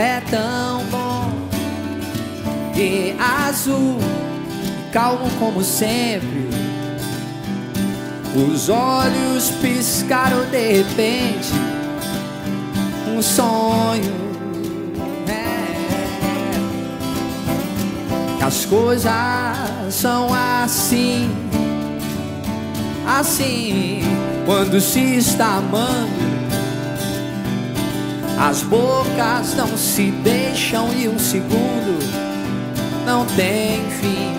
é tão bom. E azul, calmo como sempre. Os olhos piscaram de repente. Um sonho é. As coisas são assim, assim. Quando se está amando, as bocas não se deixam e um segundo não tem fim.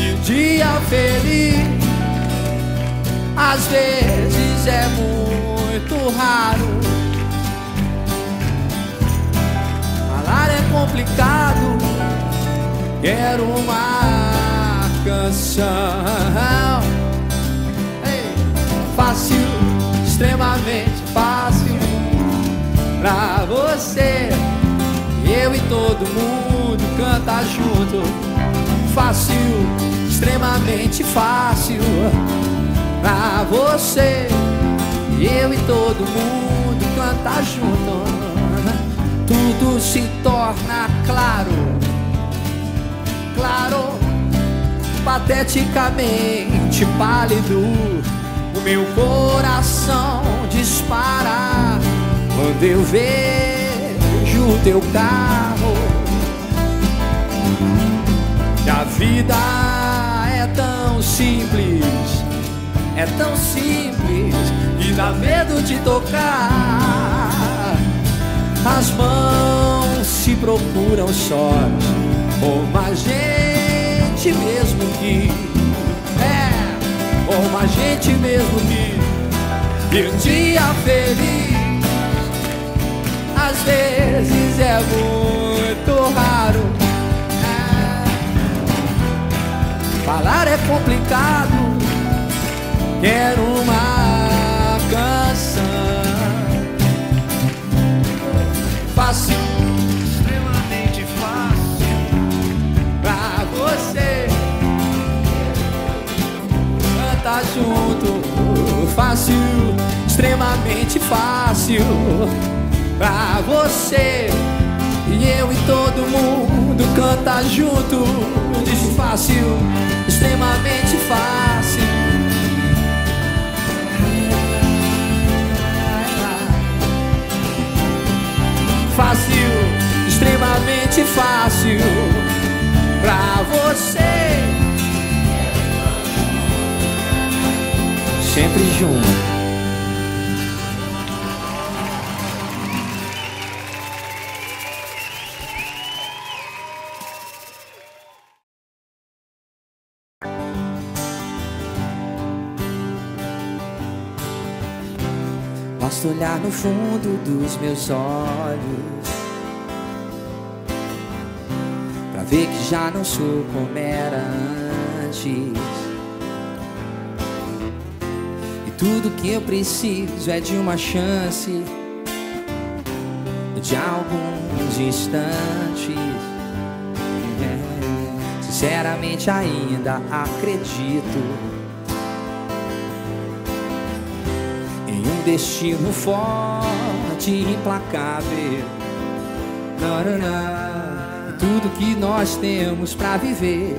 E o dia feliz às vezes é muito raro. Falar é complicado, quero uma canção. Fácil, extremamente fácil pra você. Eu e todo mundo canta junto. Fácil, extremamente fácil pra você. Eu e todo mundo canta junto. Tudo se torna claro, claro, pateticamente pálido. O meu coração dispara quando eu vejo o teu carro. E a vida é tão simples, é tão simples. E dá medo de tocar. As mãos se procuram sós, como a gente mesmo que como a gente mesmo vive. E um dia feliz às vezes é muito raro. Falar é complicado, quero uma canção. Fácil, extremamente fácil pra você tá junto. Fácil, extremamente fácil pra você. E eu e todo mundo canta junto. Diz fácil, extremamente fácil. Fácil, extremamente fácil pra você. Sempre junto. Basta olhar no fundo dos meus olhos pra ver que já não sou como era antes. Tudo que eu preciso é de uma chance, de alguns instantes. Sinceramente ainda acredito em um destino forte e implacável. Tudo que nós temos pra viver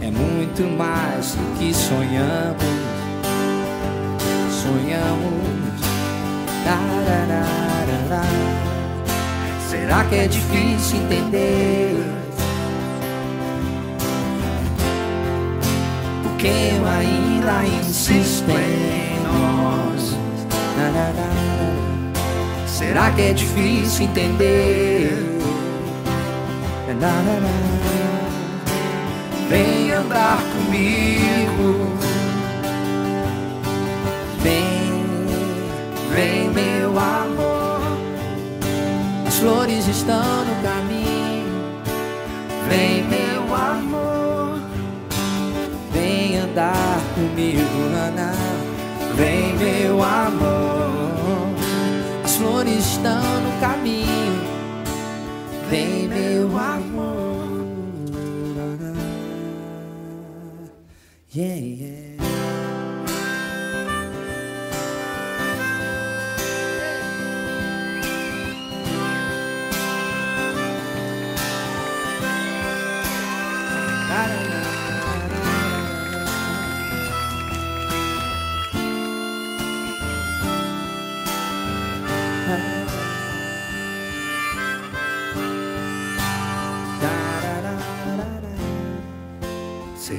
é muito mais do que sonhamos. Sonhamos. Será que é difícil entender porque eu ainda insisto em nós? Será que é difícil entender? Vem andar comigo. Vem, vem meu amor, as flores estão no caminho. Vem meu amor, vem andar comigo, Ana. Vem meu amor, as flores estão no caminho. Vem meu amor, Ana. Yeah, yeah.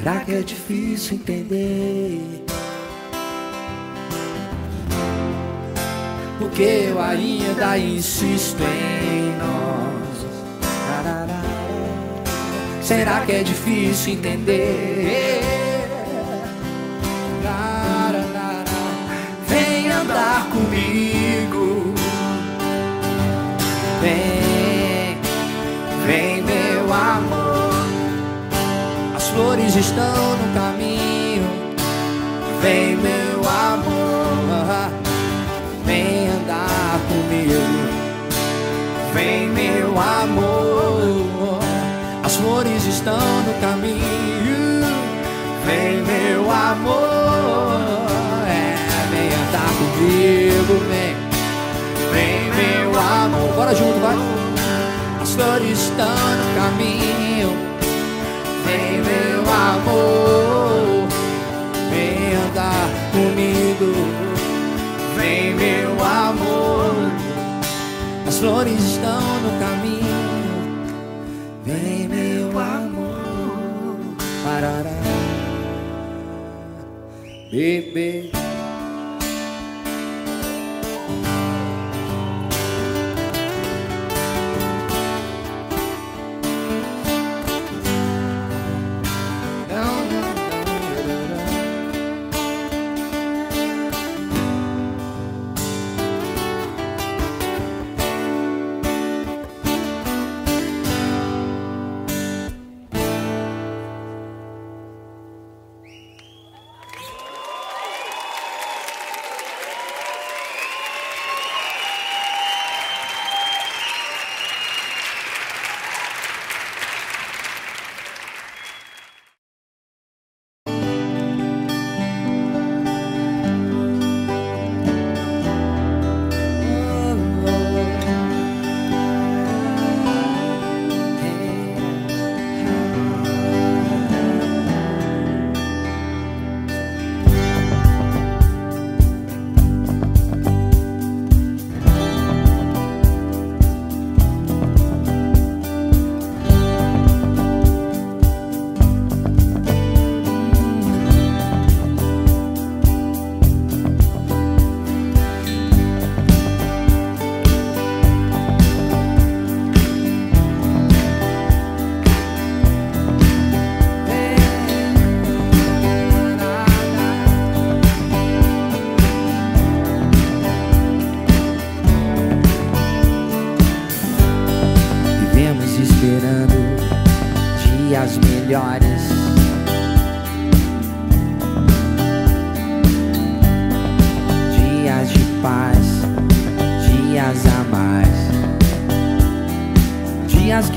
Será que é difícil entender o que eu ainda insisto em nós? Será que é difícil entender? Vem andar comigo, vem meu amor. As flores estão no caminho. Vem meu amor, vem andar comigo. Vem meu amor, as flores estão no caminho. Vem meu amor, vem andar comigo, vem meu amor. Bora junto, vai. As flores estão no caminho. Vem meu amor, vem andar comigo. Vem meu amor, as flores estão no caminho. Vem meu amor, parará, bebê. Dias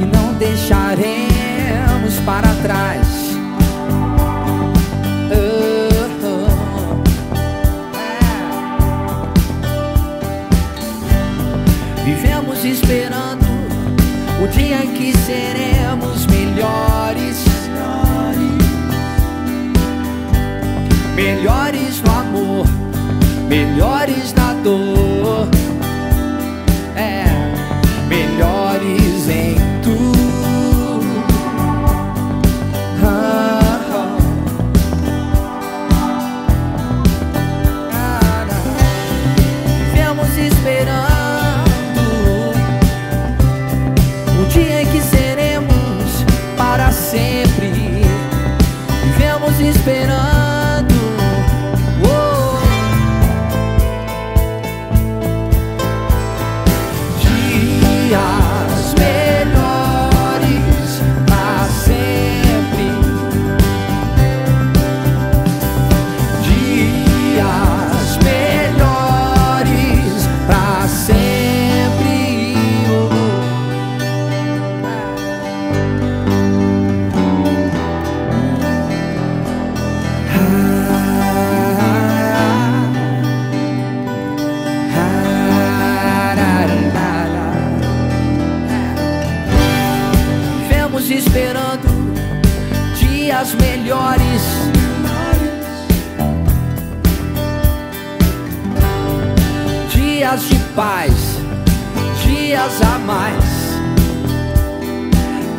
a mais,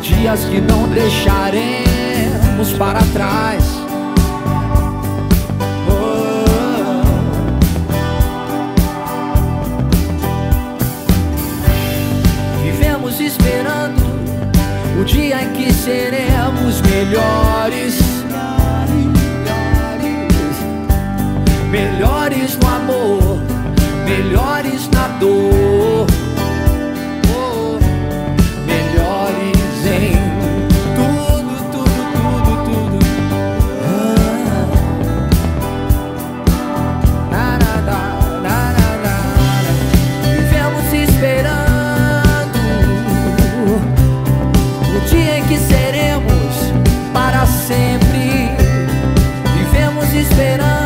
dias que não deixaremos deixamos para trás. Vivemos esperando o dia em que seremos melhores, melhores no amor, melhores na dor, melhores em tudo. Vivemos esperando o dia em que seremos para sempre. Vivemos esperando.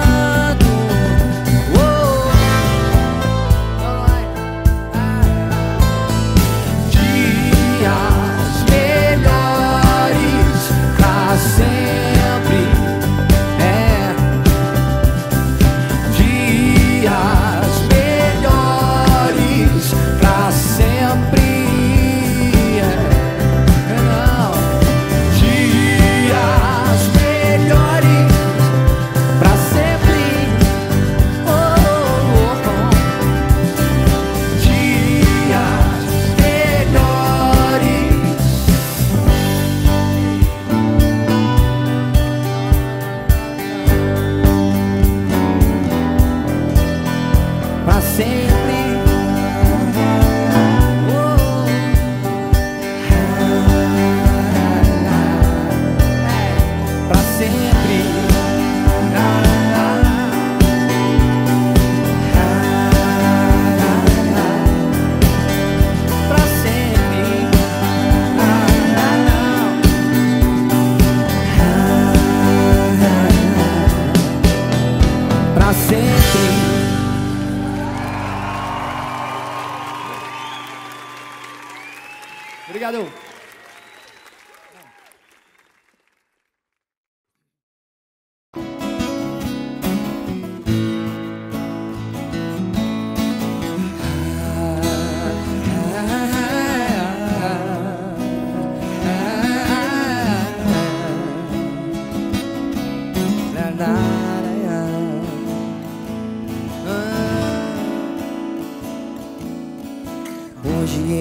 Obrigado.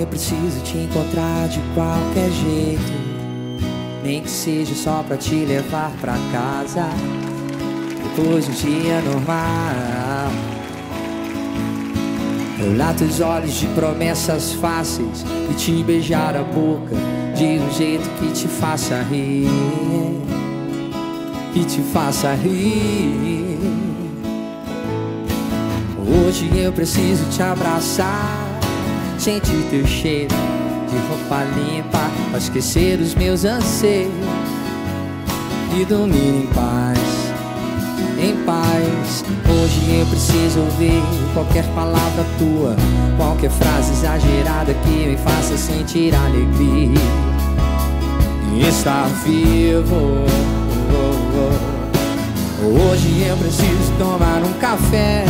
Preciso te encontrar de qualquer jeito, nem que seja só pra te levar pra casa depois de um dia normal. Eu lato os olhos de promessas fáceis e te beijar a boca de um jeito que te faça rir, que te faça rir. Hoje eu preciso te abraçar, sentir teu cheiro de roupa limpa, pra esquecer os meus anseios e dormir em paz, em paz. Hoje eu preciso ouvir qualquer palavra tua, qualquer frase exagerada que me faça sentir alegria e estar vivo. Hoje eu preciso tomar um café,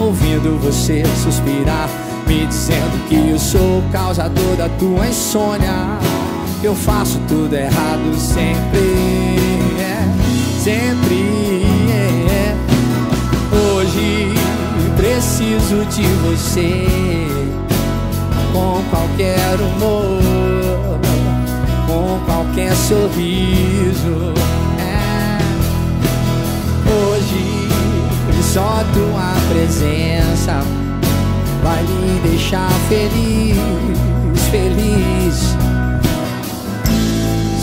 ouvindo você suspirar, me dizendo que eu sou o causador da tua insônia, eu faço tudo errado sempre, sempre. Hoje preciso de você com qualquer humor, com qualquer sorriso, hoje só tua presença vai me deixar feliz, feliz.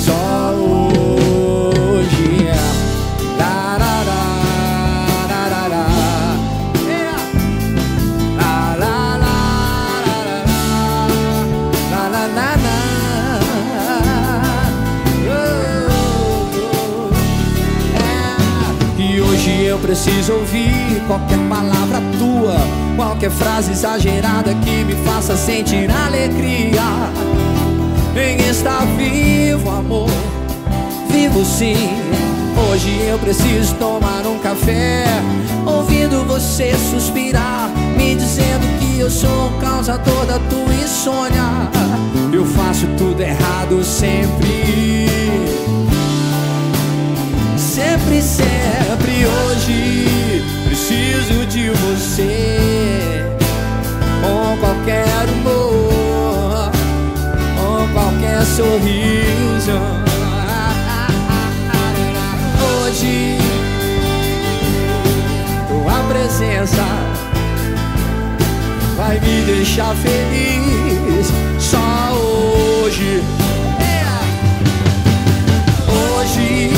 Só hoje. La, la, la, la, la. La, la, la, la, la, la, la. E hoje eu preciso ouvir qualquer palavra tua, qualquer frase exagerada que me faça sentir alegria em estar vivo, amor, vivo sim. Hoje eu preciso tomar um café, ouvindo você suspirar, me dizendo que eu sou o causador da tua insônia, eu faço tudo errado sempre, sorriso. Hoje tua presença vai me deixar feliz. Só hoje. Hoje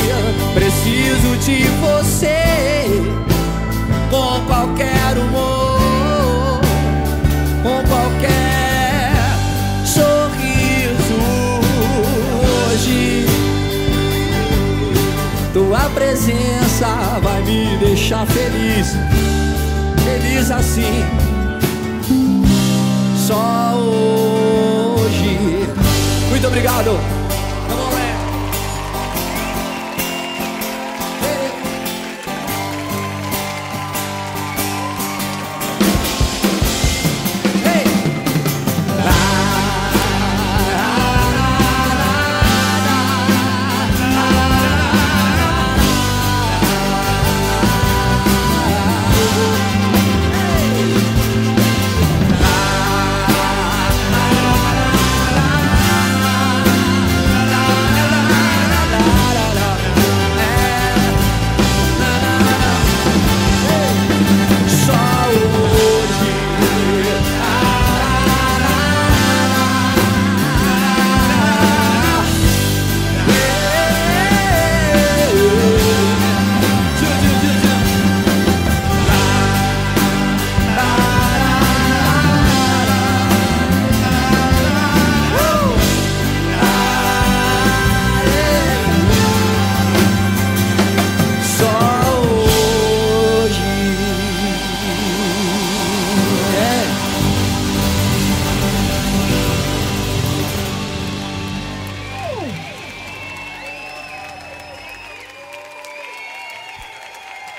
preciso de você, com qualquer humor, com qualquer sorriso. Hoje tua presença vai me deixar feliz, feliz assim. Só hoje. Muito obrigado.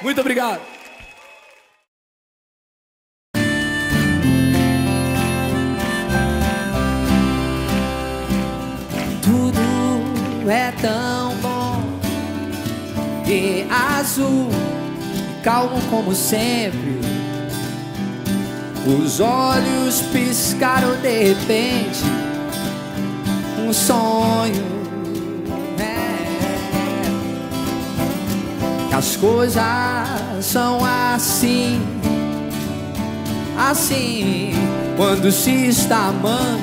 Muito obrigado. Tudo é tão bom e azul, calmo como sempre. Os olhos piscaram de repente. Um sonho. As coisas são assim, assim. Quando se está amando,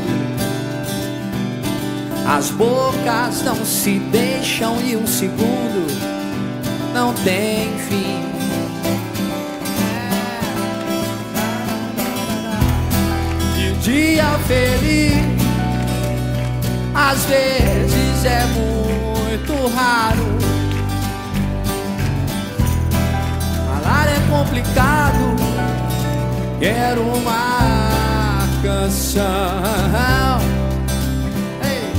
as bocas não se deixam e um segundo não tem fim. E o dia feliz às vezes é muito raro. É complicado, quero uma canção. Ei,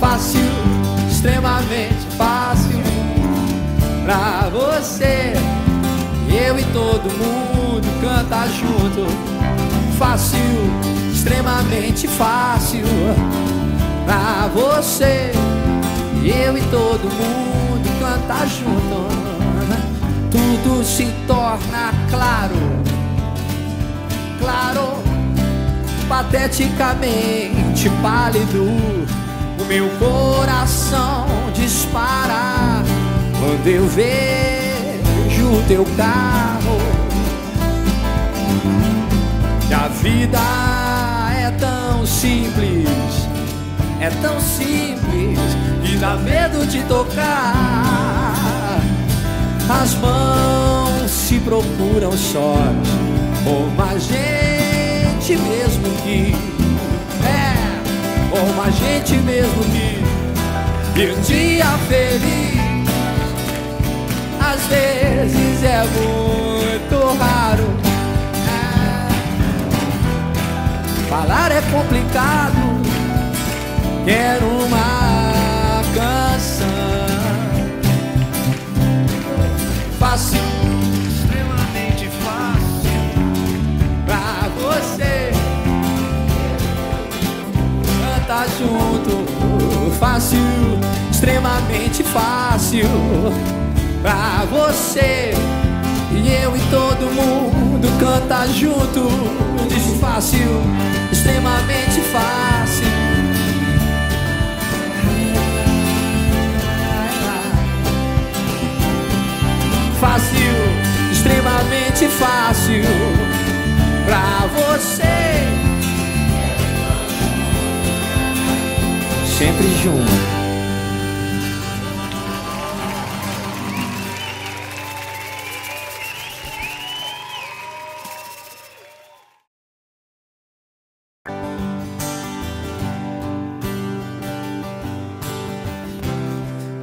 fácil, extremamente fácil pra você. Eu e todo mundo canta junto. Fácil, extremamente fácil pra você. Eu e todo mundo canta junto. Tudo se torna claro, claro, pateticamente pálido. O meu coração dispara quando eu vejo o teu carro. E a vida é tão simples, é tão simples, e dá medo de tocar. As mãos se procuram sorte, como a gente mesmo que é, como a gente mesmo que. E um dia feliz às vezes é muito raro. É. Falar é complicado, quero uma canção. Fácil, extremamente fácil pra você cantar junto. Fácil, extremamente fácil pra você. E eu e todo mundo canta junto. Diz fácil, extremamente fácil. fosse fácil pra você, sempre junto.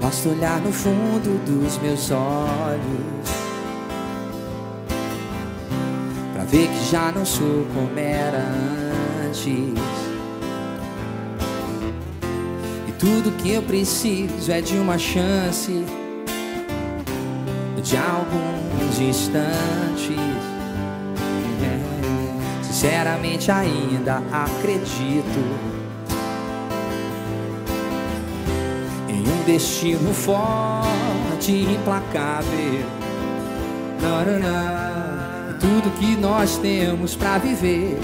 Basta olhar no fundo dos meus olhos pra ver que já não sou como era antes, e tudo que eu preciso é de uma chance, de alguns instantes. Sinceramente ainda acredito destino forte e implacável. Tudo que nós temos pra viver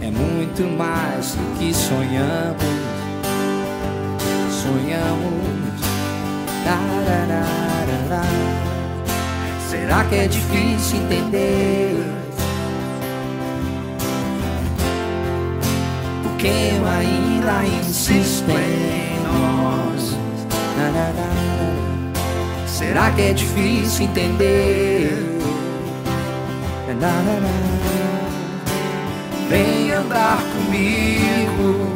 é muito mais do que sonhamos. Será que é difícil entender porque eu ainda insisto em nós? Será que é difícil entender? Vem andar comigo,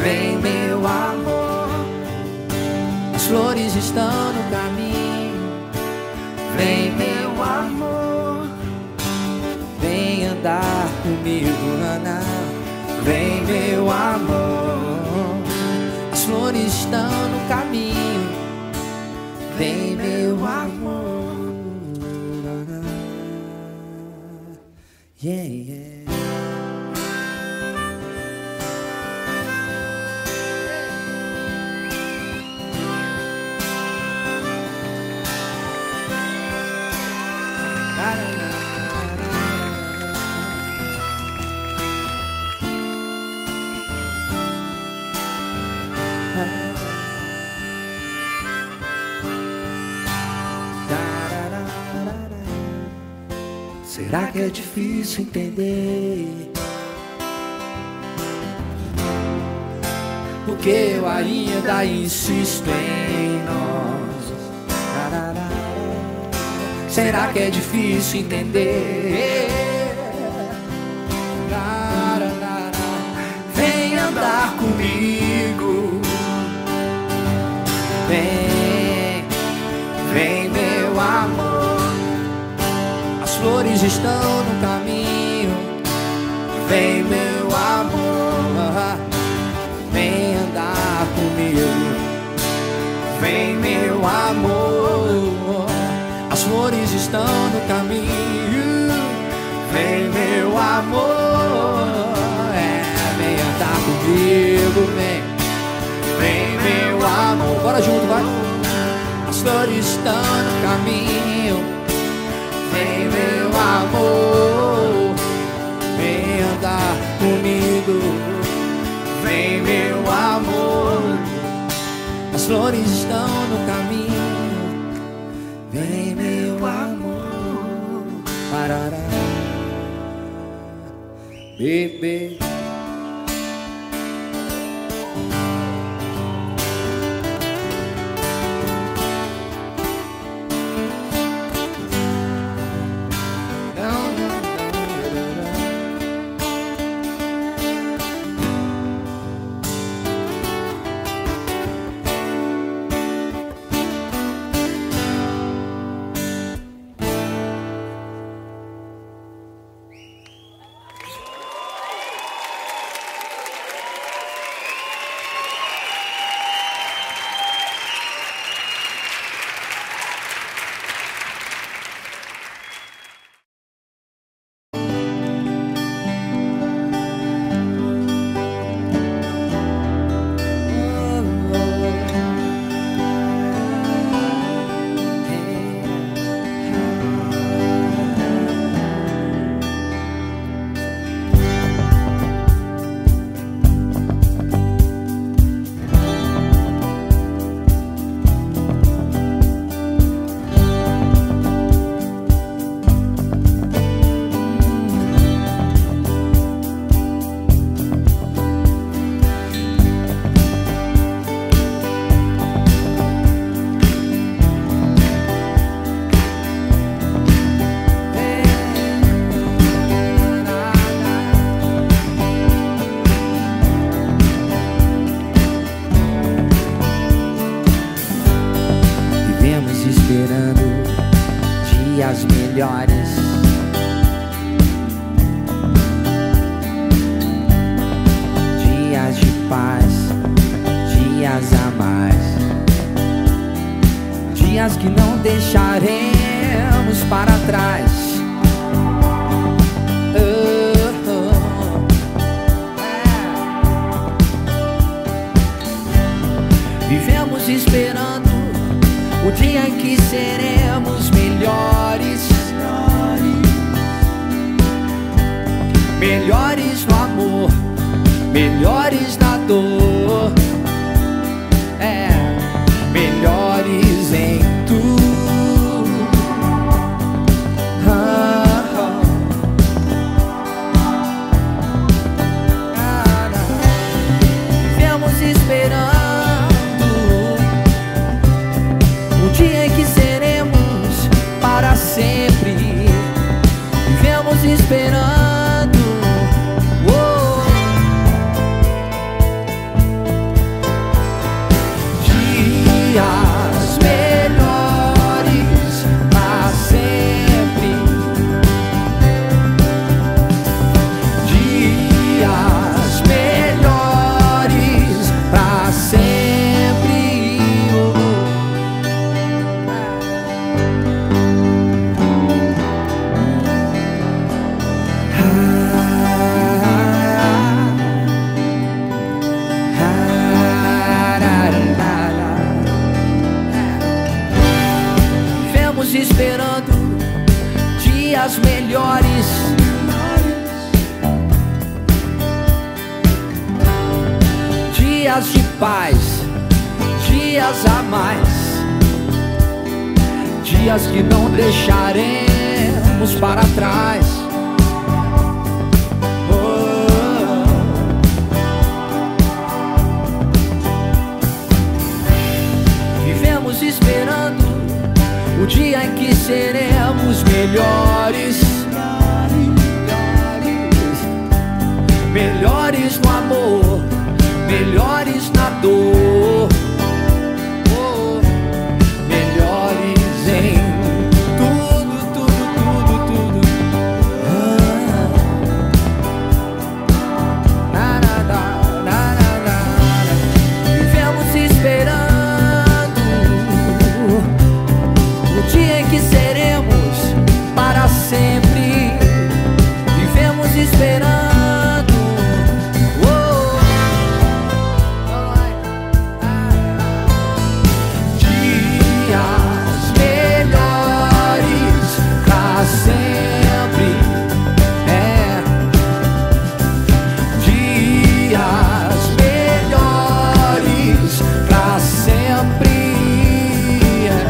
vem meu amor, as flores estão no caminho. Vem meu amor, vem andar comigo, Ana. Vem meu amor, as flores estão no caminho. Vem meu amor, será que é difícil entender porque eu ainda insisto em nós? Será que é difícil entender? Vem andar comigo, vem meu amor, as flores estão no caminho. Vem meu amor, vem andar comigo. Vem meu amor, as flores estão no caminho. Vem meu amor, vem andar comigo. Vem meu amor, bora junto, vai. As flores estão no caminho. Vem meu amor, vem andar comigo. Vem meu amor, as flores estão no caminho. Vem meu amor, parará, bebê. melhores. Dias de paz, dias a mais, dias que não deixaremos para trás. Vivemos esperando o dia em que seremos melhores, melhores no amor, melhores na dor, melhores em tudo. Vivemos esperando sempre, vivemos esperando, oh. Dias melhores pra sempre, dias melhores pra sempre. Esperando dias melhores, dias de paz, dias a mais, dias que não deixaremos para trás. Oh. Vivemos esperando o dia em que seremos melhores, melhores no amor, melhores na dor, oh, melhores em tudo, tudo, tudo, tudo. Vivemos esperando que seremos para sempre, vivemos esperando, oh. Dias melhores pra sempre, dias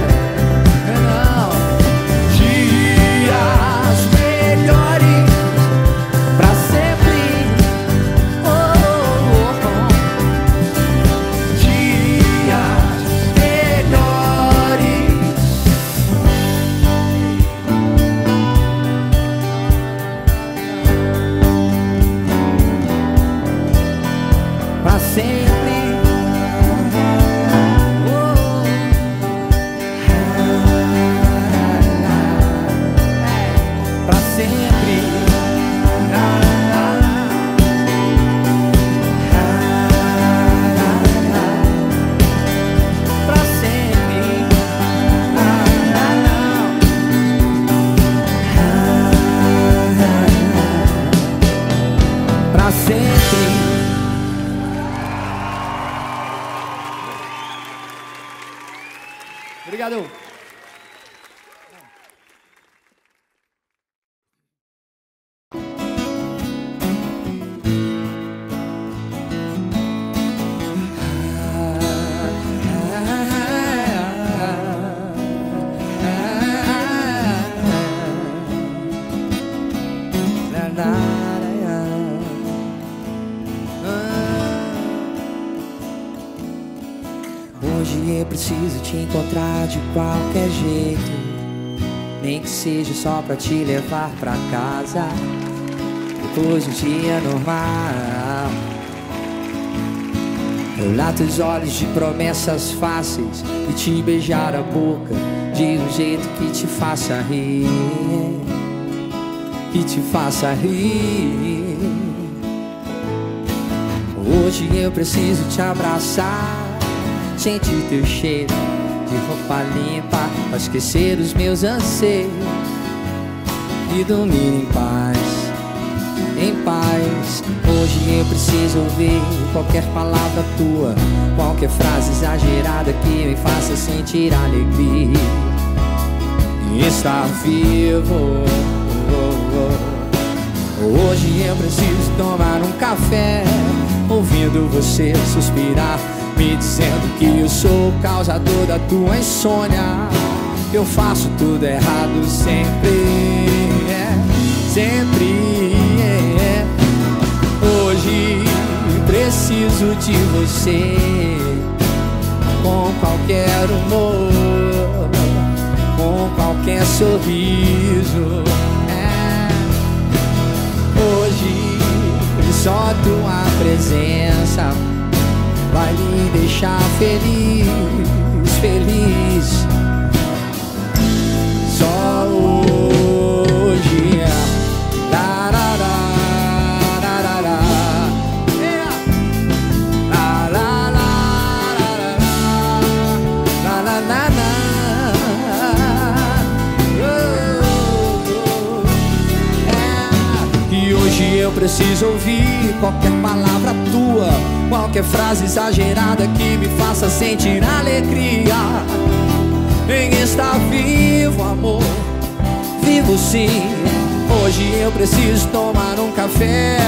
melhores pra sempre. Obrigado. Preciso te encontrar de qualquer jeito, nem que seja só pra te levar pra casa depois de um dia normal. Eu lato os olhos de promessas fáceis e te beijar a boca de um jeito que te faça rir, que te faça rir. Hoje eu preciso te abraçar, sentir teu cheiro de roupa limpa, pra esquecer os meus anseios e dormir em paz, em paz. Hoje eu preciso ouvir qualquer palavra tua, qualquer frase exagerada que me faça sentir alegria e estar vivo. Hoje eu preciso tomar um café, ouvindo você suspirar, me dizendo que eu sou o causador da tua insônia, eu faço tudo errado sempre, sempre. Hoje preciso de você, com qualquer humor, com qualquer sorriso, Hoje só tua presença vai me deixar feliz, feliz. Só hoje eu preciso ouvir qualquer palavra tua, qualquer frase exagerada que me faça sentir alegria em estar vivo, amor, vivo sim. Hoje eu preciso tomar um café,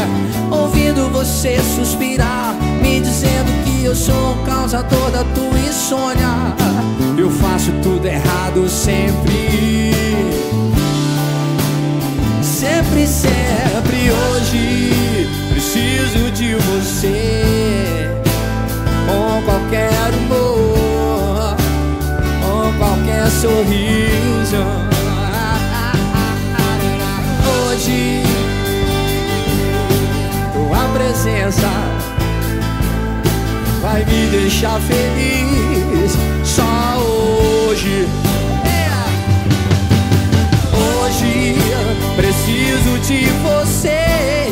ouvindo você suspirar, me dizendo que eu sou o causador da tua insônia, eu faço tudo errado sempre, sempre, sempre. Hoje preciso de você, com qualquer humor, com qualquer sorriso. Hoje tua presença vai me deixar feliz, só hoje. Hoje preciso de você,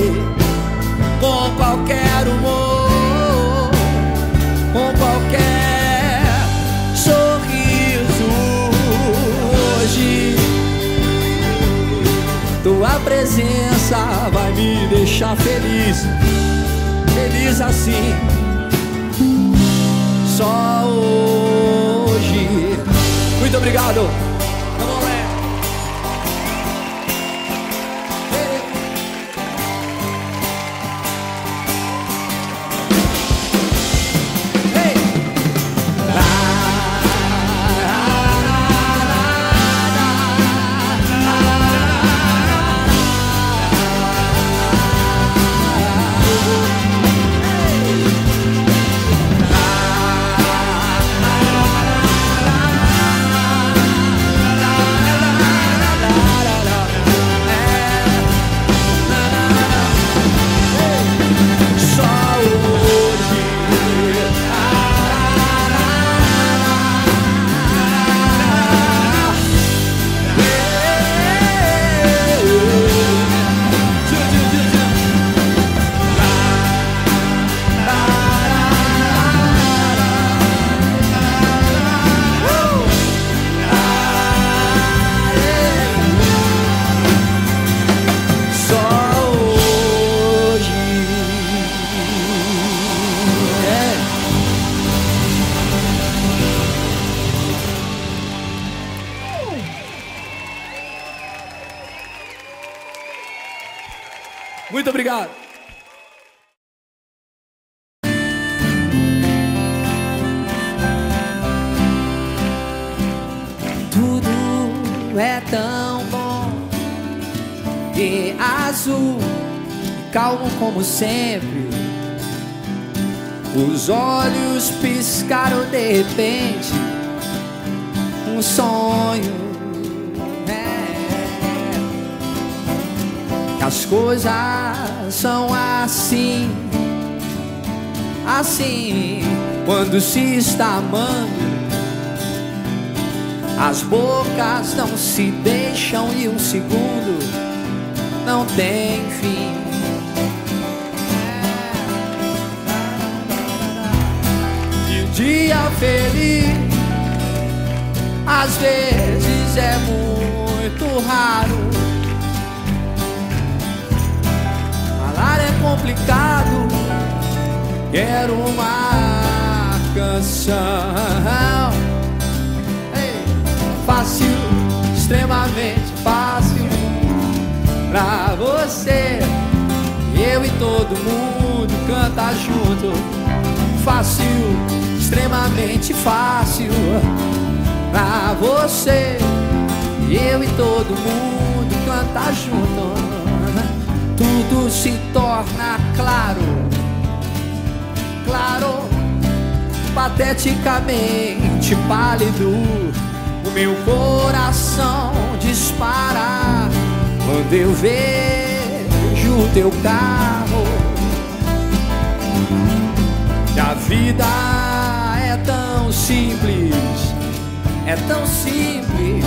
com qualquer humor, com qualquer sorriso. Hoje tua presença vai me deixar feliz, feliz assim, só hoje. Muito obrigado. Muito obrigado. Tudo é tão bom e azul, calmo como sempre. Os olhos piscaram de repente, um sonho. As coisas são assim, assim, quando se está amando, as bocas não se deixam e um segundo não tem fim. E o dia feliz às vezes é muito raro. Falar é complicado, quero uma canção. Fácil, extremamente fácil pra você, eu e todo mundo canta junto. Fácil, extremamente fácil pra você, eu e todo mundo canta junto. Tudo se torna claro, claro, pateticamente pálido. O meu coração dispara quando eu vejo o teu carro. E a vida é tão simples, é tão simples,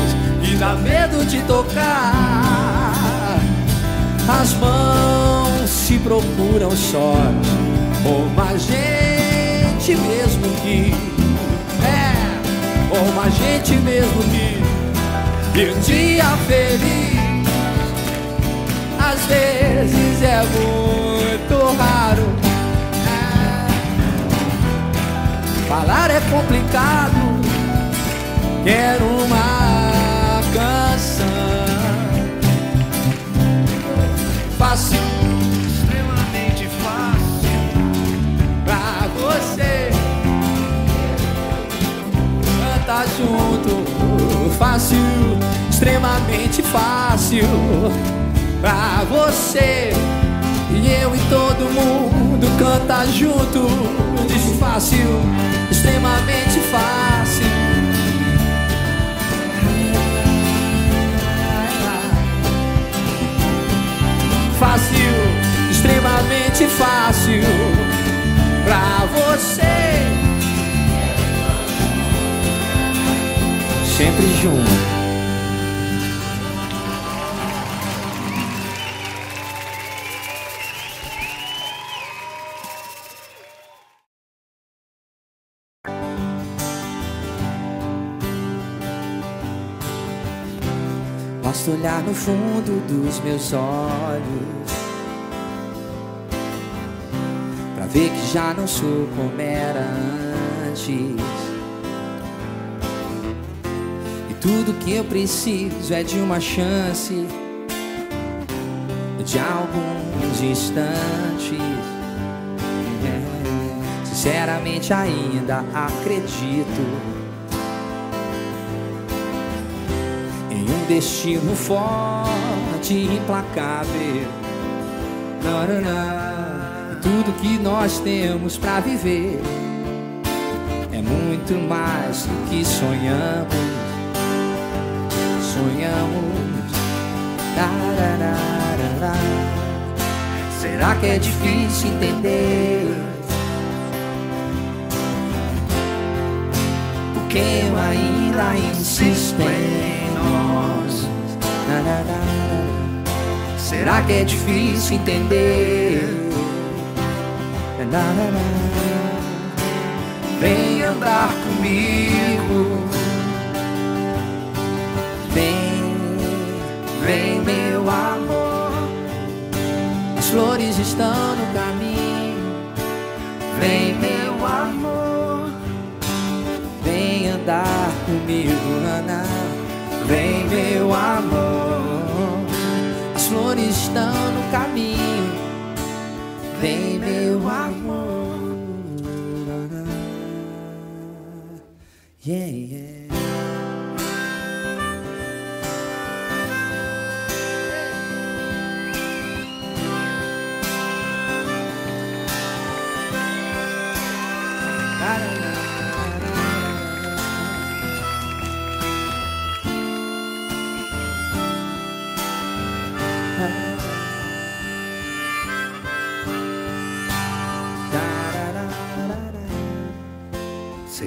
e dá medo de tocar. As mãos se procuram sós, como a gente mesmo que como a gente mesmo que. E o dia feliz às vezes é muito raro. Falar é complicado, quero uma canção. Fácil, extremamente fácil pra você tá junto. Fácil, extremamente fácil pra você, e eu e todo mundo canta junto. Diz fácil, extremamente fácil. Fácil, extremamente fácil pra você, sempre junto. Basta olhar no fundo dos meus olhos pra ver que já não sou como era antes. Tudo que eu preciso é de uma chance, de alguns instantes. Sinceramente ainda acredito em um destino forte e implacável. Não, não, não. Tudo que nós temos pra viver é muito mais do que sonhamos. Sonhamos. Tararara. Será que é difícil entender porque eu ainda insisto em nós? Tararara. Será que é difícil entender? Tararara. Vem andar comigo, vem meu amor, as flores estão no caminho. Vem meu amor, vem andar comigo, Ana. Vem meu amor, as flores estão no caminho. Vem meu amor, Ana. Yeah, yeah.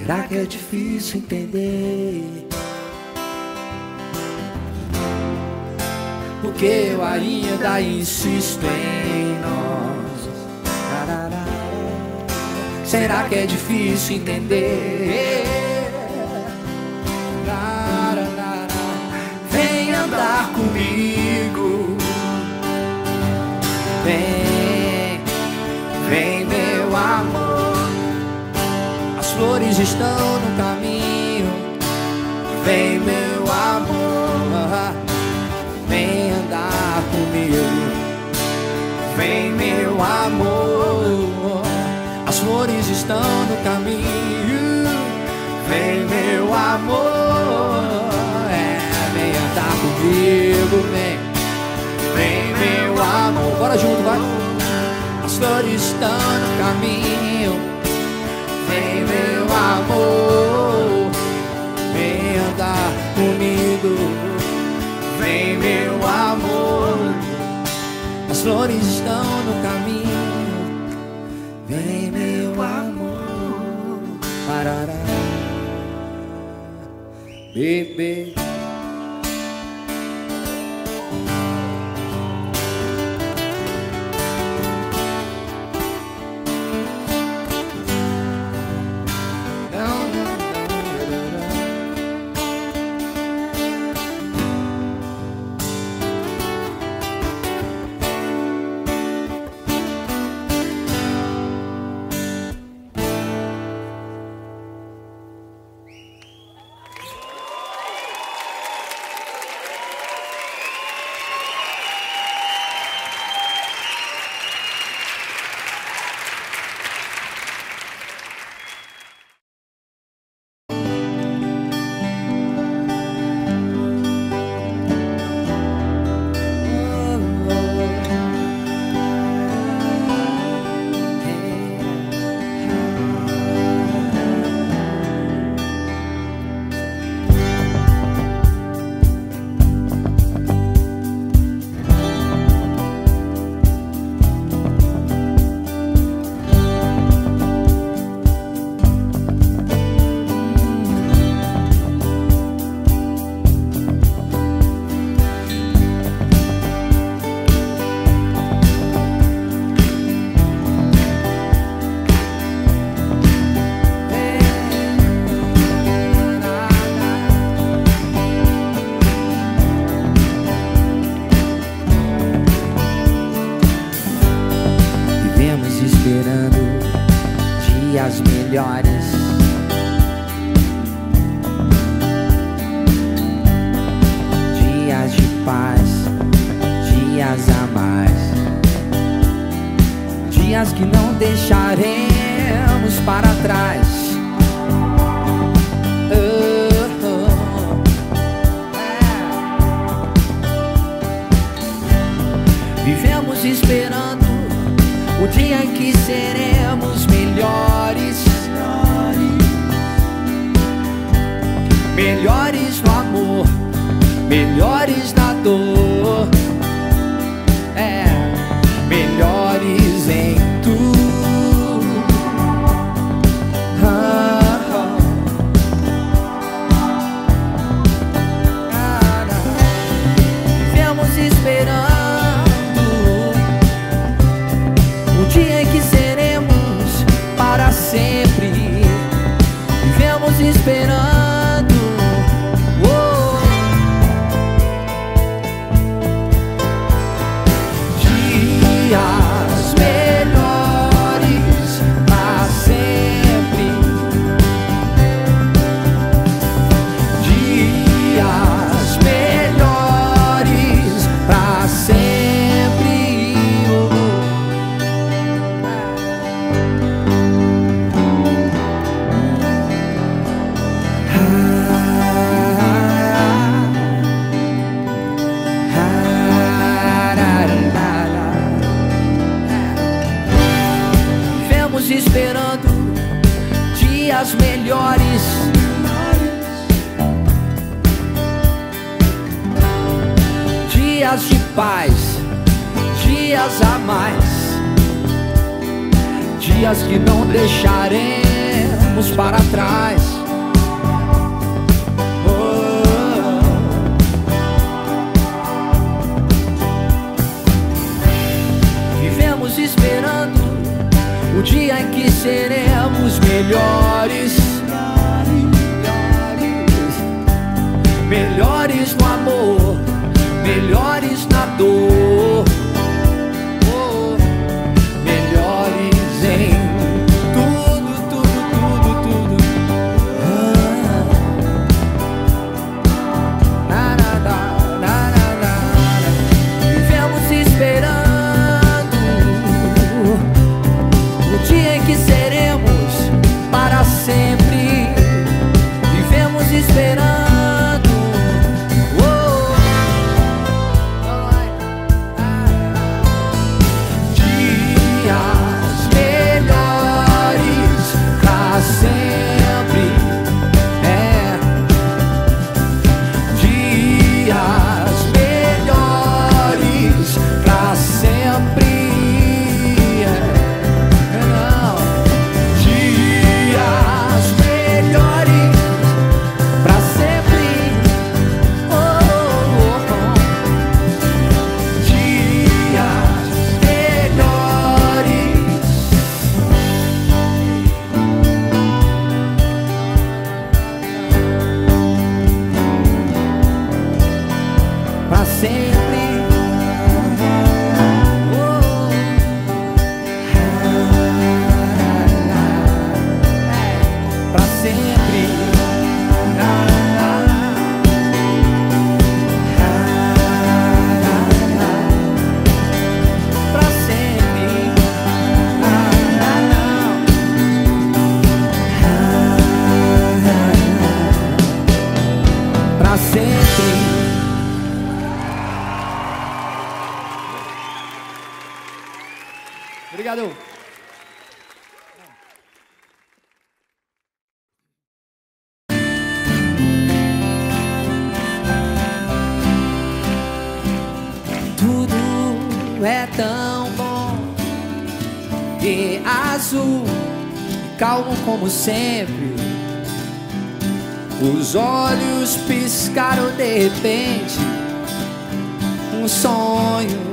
Será que é difícil entender porque eu ainda insisto em nós? Será que é difícil entender? Vem andar comigo, vem meu amor. As flores estão no caminho, vem meu amor, vem andar comigo, vem meu amor. As flores estão no caminho, vem meu amor, vem andar comigo, vem meu amor. Bora junto, vai. As flores estão no caminho, vem meu amor, vem andar comigo, vem meu amor. As flores estão no caminho, vem meu amor. Parará, bebê. para trás. Vivemos esperando o dia em que seremos melhores, melhores no amor, melhores na dor, melhores em tudo. Vivemos esperando o dia em que seremos para sempre. Vivemos esperando. Obrigado. Tudo é tão bom e azul, calmo como sempre. Os olhos piscaram de repente, um sonho.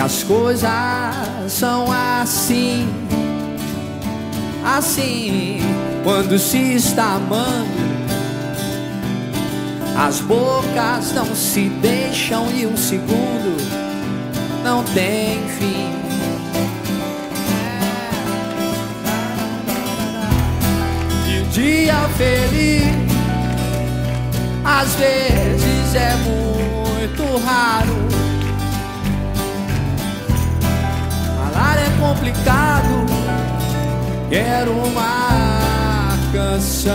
As coisas são assim, assim. Quando se está amando, as bocas não se deixam e um segundo não tem fim. E o dia feliz às vezes é muito raro. É complicado, quero uma canção.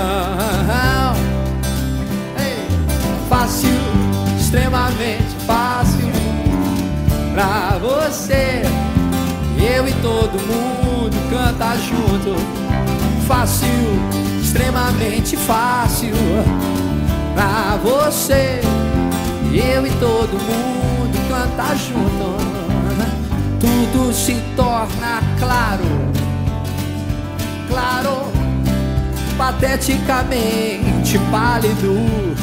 Ei, fácil, extremamente fácil pra você. Eu e todo mundo canta junto. Fácil, extremamente fácil pra você. Eu e todo mundo canta junto. Tudo se torna claro, claro, pateticamente pálido. O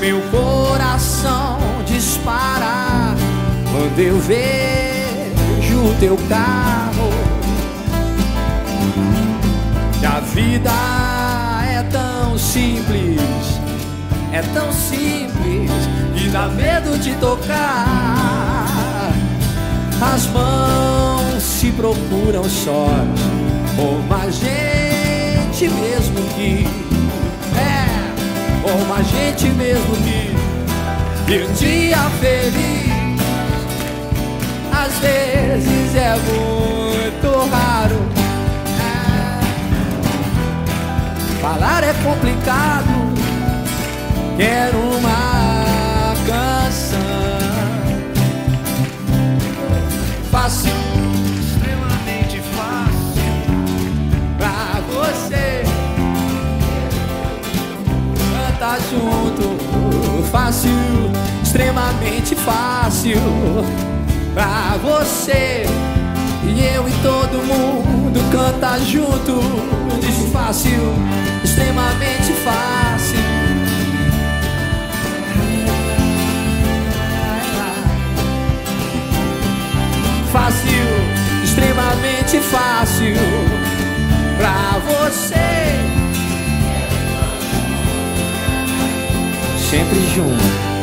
meu coração dispara quando eu vejo o teu carro. E a vida é tão simples, é tão simples, e dá medo de tocar. As mãos se procuram sorte, como a gente mesmo que é, como a gente mesmo que. E o dia feliz às vezes é muito raro. É. Falar é complicado, quero uma canção. Fácil, extremamente fácil pra você. Canta junto. Fácil, extremamente fácil pra você. E eu e todo mundo canta junto, desfácil, extremamente fácil. Fácil, extremamente fácil pra você. Sempre junto.